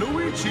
Luigi!